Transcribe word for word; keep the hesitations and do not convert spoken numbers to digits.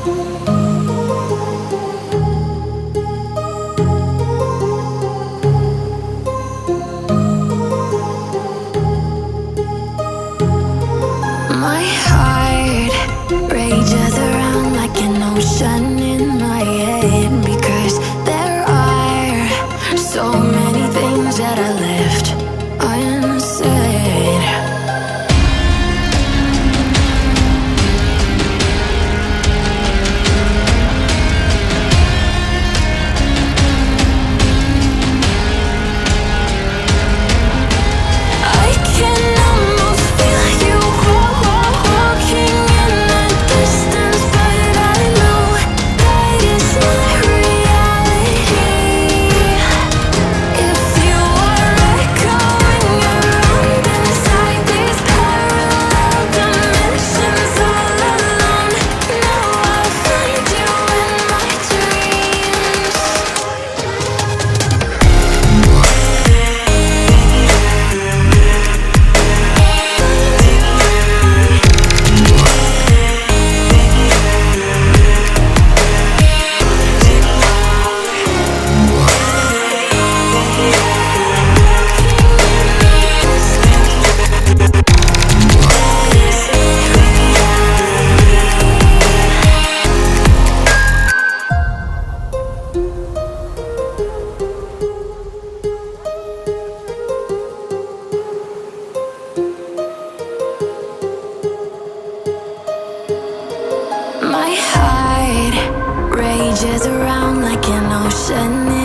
My heart rages around like an ocean.